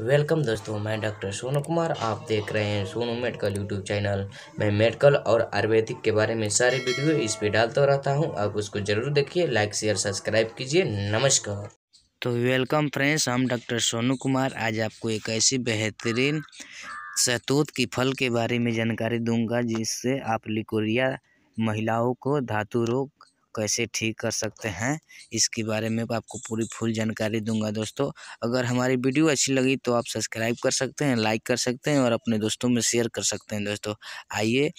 Welcome दोस्तों, मैं doctor Sonu Kumar. आप देख रहे हैं सोनू मेडिकल यूट्यूब चैनल। मैं मेडिकल और आयुर्वेदिक के बारे में सारे वीडियो इस पे डालता रहता हूं। आप उसको ज़रूर देखिए, लाइक शेयर सब्सक्राइब कीजिए। नमस्कार। तो वेलकम फ्रेंड्स, हम डॉक्टर सोनू कुमार आज आपको एक ऐसी बेहतरीन सहतूत की फल के बारे में जानकारी दूँगा जिससे आप लिकोरिया महिलाओं को धातु रोग कैसे ठीक कर सकते हैं, इसके बारे में आपको पूरी फुल जानकारी दूंगा। दोस्तों, अगर हमारी वीडियो अच्छी लगी तो आप सब्सक्राइब कर सकते हैं, लाइक कर सकते हैं और अपने दोस्तों में शेयर कर सकते हैं। दोस्तों, आइए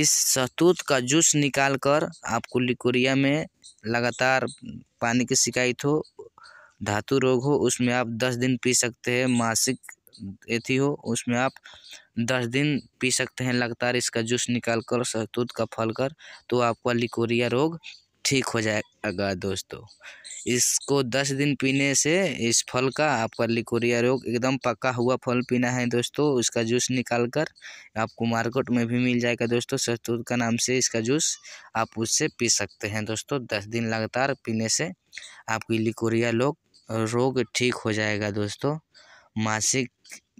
इस सहतूत का जूस निकालकर आपको लिकोरिया में लगातार पानी की शिकायत हो, धातु रोग हो, उसमें आप 10 दिन पी सकते हैं। मासिक एथी हो, उसमें आप 10 दिन पी सकते हैं लगातार इसका जूस निकालकर सहतूत का फल कर, तो आपका लिकोरिया रोग ठीक हो जाएगा। दोस्तों, इसको 10 दिन पीने से इस फल का आपका लिकोरिया रोग एकदम पका हुआ फल पीना है। दोस्तों, इसका जूस निकालकर आपको मार्केट में भी मिल जाएगा। दोस्तों, सहतूत का नाम से इसका जूस आप उससे पी सकते हैं। दोस्तों, 10 दिन लगातार पीने से आपकी लिकोरिया रोग ठीक हो जाएगा। दोस्तों, मासिक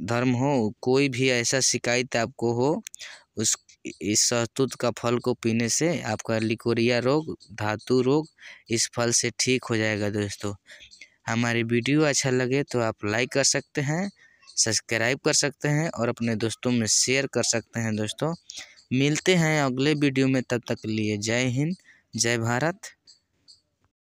धर्म हो, कोई भी ऐसा शिकायत आपको हो, उस इस सहतूत का फल को पीने से आपका लिकोरिया रोग, धातु रोग इस फल से ठीक हो जाएगा। दोस्तों, हमारी वीडियो अच्छा लगे तो आप लाइक कर सकते हैं, सब्सक्राइब कर सकते हैं और अपने दोस्तों में शेयर कर सकते हैं। दोस्तों, मिलते हैं अगले वीडियो में, तब तक के लिए जय हिंद, जय भारत।